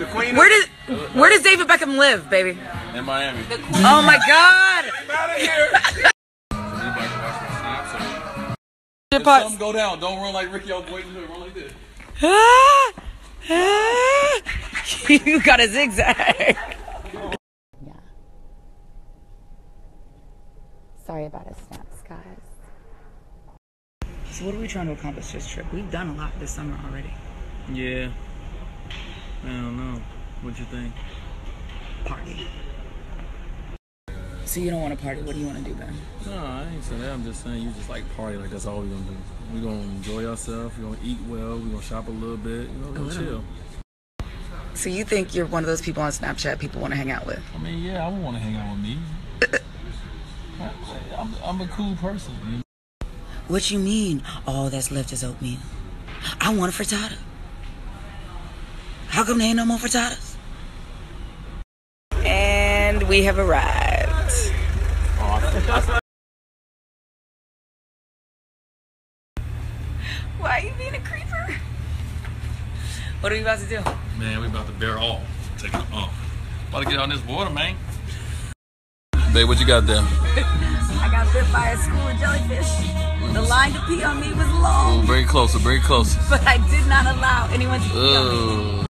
The queen. Where does David Beckham live, baby? In Miami. Oh my God! I'm out of here. If some go down, don't run like Ricky O'Boyton, run like this. You got a zigzag. Yeah. Sorry about his snaps, guys. So what are we trying to accomplish this trip? We've done a lot this summer already. Yeah. I don't know. What you think? Party. So you don't want to party, what do you want to do, Ben? No, I ain't saying that, I'm just saying you just like party, like that's all we're going to do. We're going to enjoy ourselves, we're going to eat well, we're going to shop a little bit, you know, we're going to chill. So you think you're one of those people on Snapchat people want to hang out with? I mean, yeah, I would want to hang out with me. I'm a cool person. You know? What you mean, all that's left is oatmeal? I want a frittata. How come there ain't no more frittatas? And we have arrived. Why are you being a creeper? What are we about to do? Man, we about to bear all. Take it off. About to get on this water, man. Babe, what you got there? I got bit by a school of jellyfish. The line to pee on me was long. Ooh, bring it closer, bring it closer. But I did not allow anyone to pee on me.